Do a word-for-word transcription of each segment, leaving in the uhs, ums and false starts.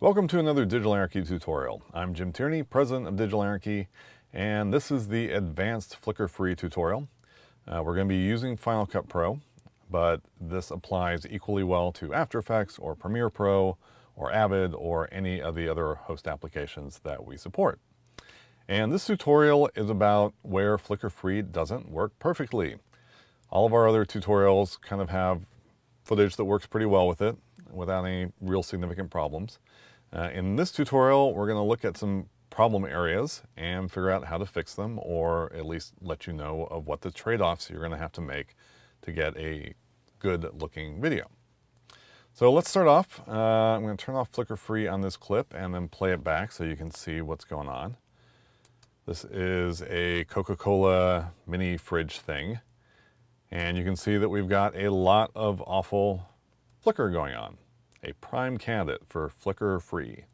Welcome to another Digital Anarchy tutorial. I'm Jim Tierney, president of Digital Anarchy, and this is the advanced Flicker Free tutorial. Uh, we're going to be using Final Cut Pro, but this applies equally well to After Effects or Premiere Pro or Avid or any of the other host applications that we support. And this tutorial is about where Flicker Free doesn't work perfectly. All of our other tutorials kind of have footage that works pretty well with it without any real significant problems. Uh, in this tutorial, we're going to look at some problem areas and figure out how to fix them, or at least let you know of what the trade-offs you're going to have to make to get a good-looking video. So let's start off. Uh, I'm going to turn off Flicker Free on this clip and then play it back so you can see what's going on. This is a Coca-Cola mini fridge thing, and you can see that we've got a lot of awful flicker going on. A prime candidate for Flicker Free.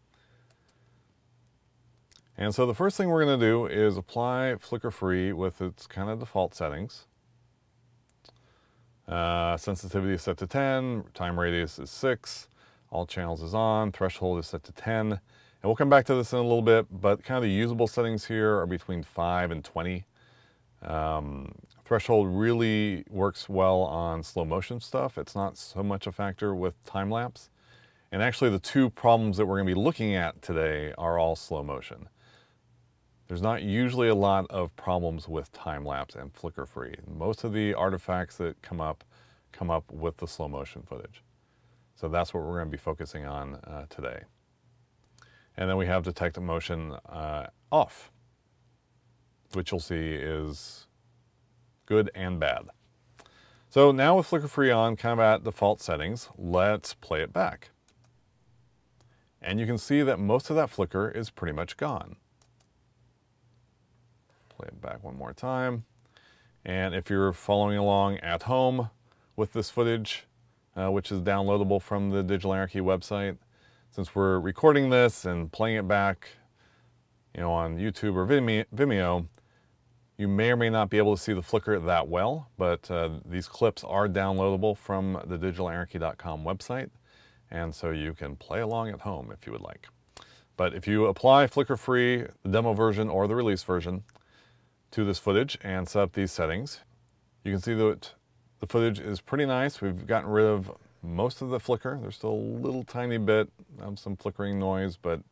And so the first thing we're going to do is apply Flicker Free with its kind of default settings. Uh, sensitivity is set to ten, time radius is six, all channels is on, threshold is set to ten. And we'll come back to this in a little bit, but kind of the usable settings here are between five and twenty. Um, Threshold really works well on slow motion stuff. It's not so much a factor with time lapse. And actually the two problems that we're going to be looking at today are all slow motion. There's not usually a lot of problems with time lapse and Flicker Free. Most of the artifacts that come up come up with the slow motion footage. So that's what we're going to be focusing on uh, today. And then we have detect motion uh, off, which you'll see is good and bad. So now with Flicker Free on, kind of at default settings, let's play it back. And you can see that most of that flicker is pretty much gone. Play it back one more time. And if you're following along at home with this footage, uh, which is downloadable from the Digital Anarchy website, since we're recording this and playing it back, you know, on YouTube or Vimeo, you may or may not be able to see the flicker that well, but uh, these clips are downloadable from the digital anarchy dot com website, and so you can play along at home if you would like. But if you apply Flicker Free, the demo version or the release version, to this footage and set up these settings, you can see that the footage is pretty nice. We've gotten rid of most of the flicker. There's still a little tiny bit of some flickering noise, but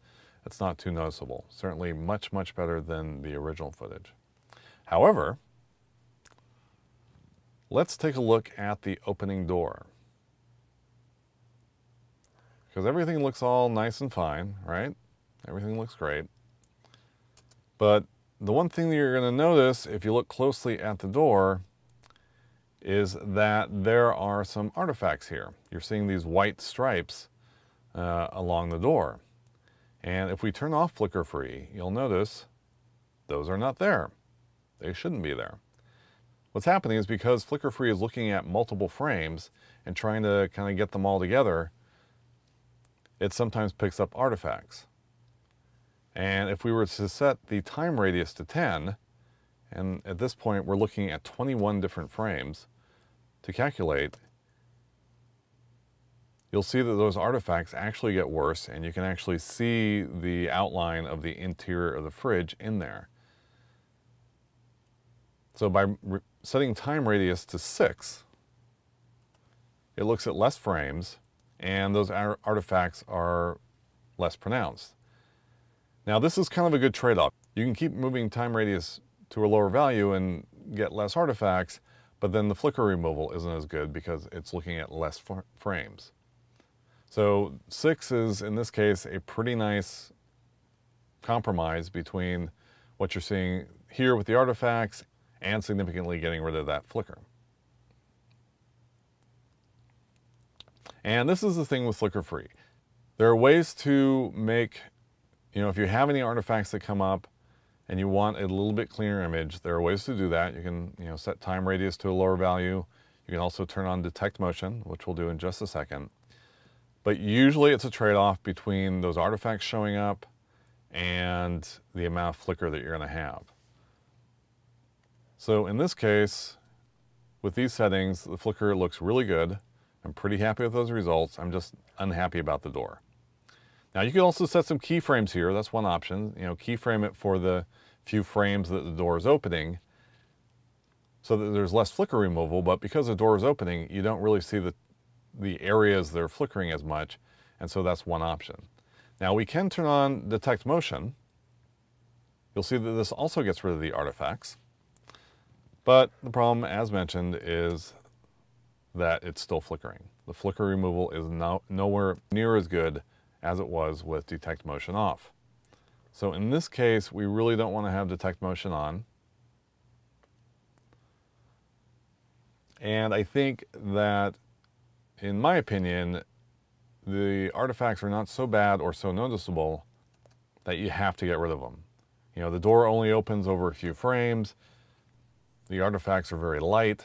it's not too noticeable. Certainly much, much better than the original footage. However, let's take a look at the opening door. Because everything looks all nice and fine, right? Everything looks great. But the one thing that you're going to notice if you look closely at the door is that there are some artifacts here. You're seeing these white stripes uh, along the door. And if we turn off Flicker Free, you'll notice those are not there. They shouldn't be there. What's happening is because Flicker Free is looking at multiple frames and trying to kind of get them all together, it sometimes picks up artifacts. And if we were to set the time radius to ten, and at this point we're looking at twenty-one different frames to calculate, you'll see that those artifacts actually get worse, and you can actually see the outline of the interior of the fridge in there. So by setting time radius to six, it looks at less frames and those artifacts are less pronounced. Now this is kind of a good trade-off. You can keep moving time radius to a lower value and get less artifacts, but then the flicker removal isn't as good because it's looking at less fr frames. So six is, in this case, a pretty nice compromise between what you're seeing here with the artifacts and significantly getting rid of that flicker. And this is the thing with Flicker Free. There are ways to make, you know, if you have any artifacts that come up and you want a little bit cleaner image, there are ways to do that. You can, you know, set time radius to a lower value. You can also turn on detect motion, which we'll do in just a second. But usually it's a trade-off between those artifacts showing up and the amount of flicker that you're going to have. So in this case, with these settings, the flicker looks really good. I'm pretty happy with those results. I'm just unhappy about the door. Now you can also set some keyframes here. That's one option. You know, keyframe it for the few frames that the door is opening so that there's less flicker removal, but because the door is opening, you don't really see the, the areas that are flickering as much, and so that's one option. Now we can turn on Detect Motion. You'll see that this also gets rid of the artifacts, but the problem, as mentioned, is that it's still flickering. The flicker removal is no, nowhere near as good as it was with Detect Motion off. So in this case, we really don't want to have Detect Motion on. And I think that, in my opinion, the artifacts are not so bad or so noticeable that you have to get rid of them. You know, the door only opens over a few frames. The artifacts are very light.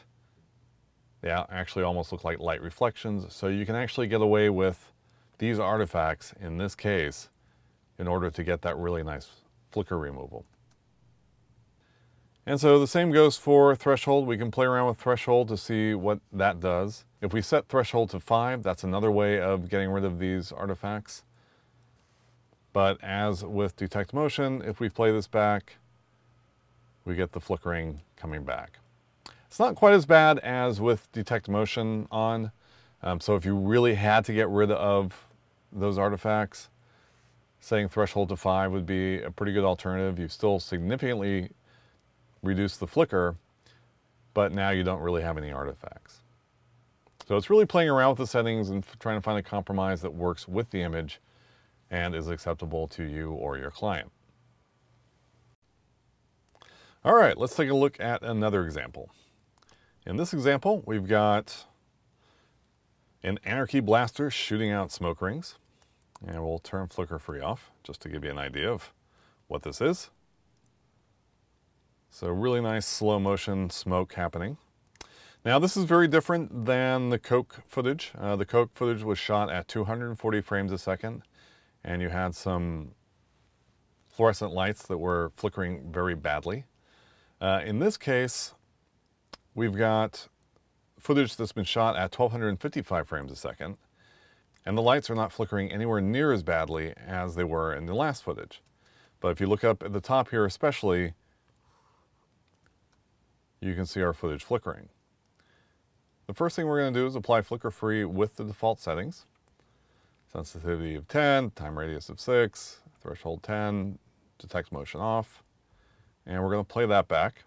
They actually almost look like light reflections. So you can actually get away with these artifacts in this case in order to get that really nice flicker removal. And so the same goes for threshold. We can play around with threshold to see what that does. If we set threshold to five, that's another way of getting rid of these artifacts. But as with Detect Motion, if we play this back, we get the flickering coming back. It's not quite as bad as with Detect Motion on. Um, so if you really had to get rid of those artifacts, setting threshold to five would be a pretty good alternative. You've still significantly reduced the flicker, but now you don't really have any artifacts. So it's really playing around with the settings and trying to find a compromise that works with the image and is acceptable to you or your client. All right, let's take a look at another example. In this example, we've got an Anarchy blaster shooting out smoke rings. And we'll turn Flicker Free off just to give you an idea of what this is. So really nice slow motion smoke happening. Now this is very different than the Coke footage. Uh, the Coke footage was shot at two hundred forty frames a second, and you had some fluorescent lights that were flickering very badly. Uh, in this case, we've got footage that's been shot at one thousand two hundred fifty-five frames a second, and the lights are not flickering anywhere near as badly as they were in the last footage. But if you look up at the top here especially, you can see our footage flickering. The first thing we're going to do is apply Flicker Free with the default settings. Sensitivity of ten, time radius of six, threshold ten, Detect Motion off, and we're going to play that back.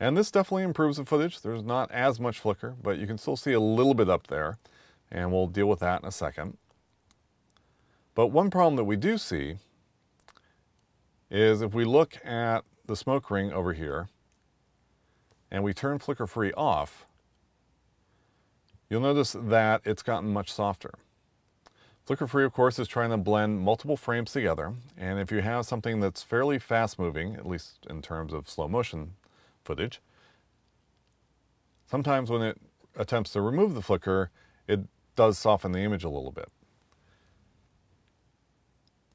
And this definitely improves the footage. There's not as much flicker, but you can still see a little bit up there, and we'll deal with that in a second. But one problem that we do see is if we look at the smoke ring over here and we turn Flicker Free off, you'll notice that it's gotten much softer. Flicker Free, of course, is trying to blend multiple frames together, and if you have something that's fairly fast moving, at least in terms of slow motion footage, sometimes when it attempts to remove the flicker, it does soften the image a little bit.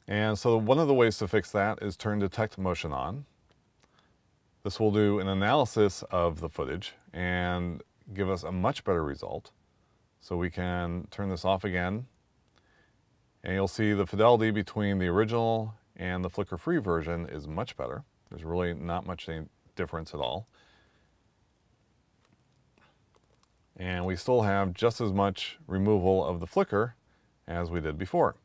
And so one of the ways to fix that is turn Detect Motion on. This will do an analysis of the footage and give us a much better result. So we can turn this off again, and you'll see the fidelity between the original and the Flicker Free version is much better. There's really not much difference at all. And we still have just as much removal of the flicker as we did before.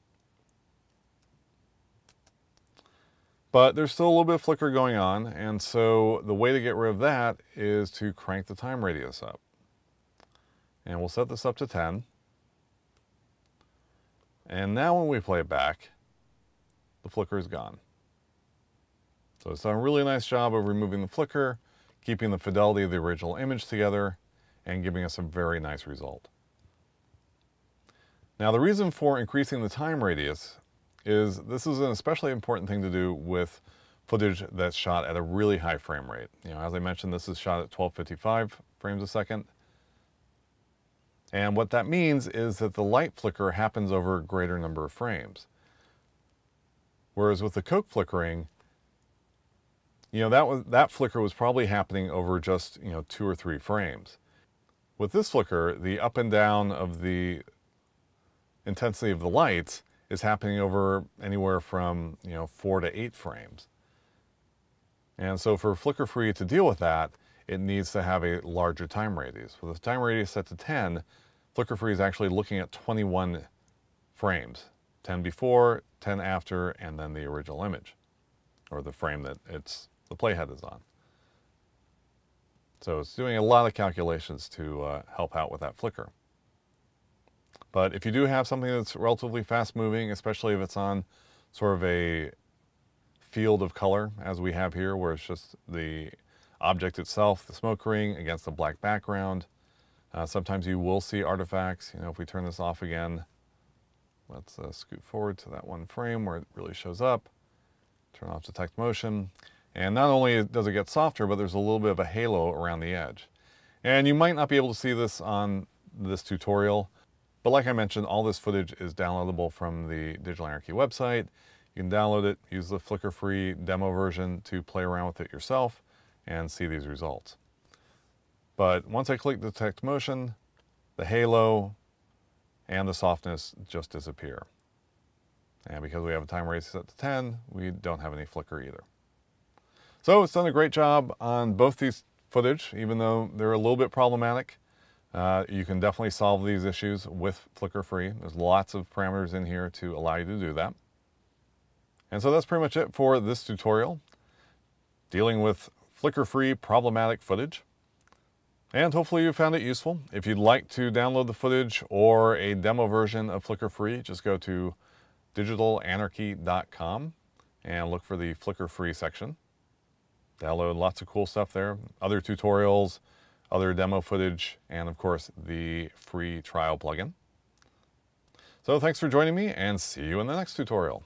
But there's still a little bit of flicker going on, and so the way to get rid of that is to crank the time radius up. And we'll set this up to ten. And now when we play it back, the flicker is gone. So it's done a really nice job of removing the flicker, keeping the fidelity of the original image together, and giving us a very nice result. Now the reason for increasing the time radius is this is an especially important thing to do with footage that's shot at a really high frame rate. You know, as I mentioned, this is shot at twelve fifty-five frames a second. And what that means is that the light flicker happens over a greater number of frames. Whereas with the Coke flickering, you know, that was, that flicker was probably happening over just, you know, two or three frames. With this flicker, the up and down of the intensity of the lights is happening over anywhere from, you know, four to eight frames. And so for Flicker Free to deal with that, it needs to have a larger time radius. With the time radius set to ten, Flicker Free is actually looking at twenty-one frames, ten before, ten after, and then the original image, or the frame that it's, the playhead is on. So it's doing a lot of calculations to uh, help out with that flicker. But if you do have something that's relatively fast moving, especially if it's on sort of a field of color, as we have here, where it's just the object itself, the smoke ring against a black background, uh, sometimes you will see artifacts. You know, if we turn this off again, let's uh, scoot forward to that one frame where it really shows up, turn off detect motion. And not only does it get softer, but there's a little bit of a halo around the edge. And you might not be able to see this on this tutorial, but like I mentioned, all this footage is downloadable from the Digital Anarchy website. You can download it, use the Flicker Free demo version to play around with it yourself and see these results. But once I click detect motion, the halo and the softness just disappear. And because we have a time radius set to ten, we don't have any flicker either. So it's done a great job on both these footage, even though they're a little bit problematic. Uh, you can definitely solve these issues with Flicker Free. There's lots of parameters in here to allow you to do that. And so that's pretty much it for this tutorial, dealing with Flicker Free problematic footage. And hopefully you found it useful. If you'd like to download the footage or a demo version of Flicker Free, just go to digital anarchy dot com and look for the Flicker Free section. Download lots of cool stuff there, other tutorials, other demo footage, and of course the free trial plugin. So thanks for joining me, and see you in the next tutorial.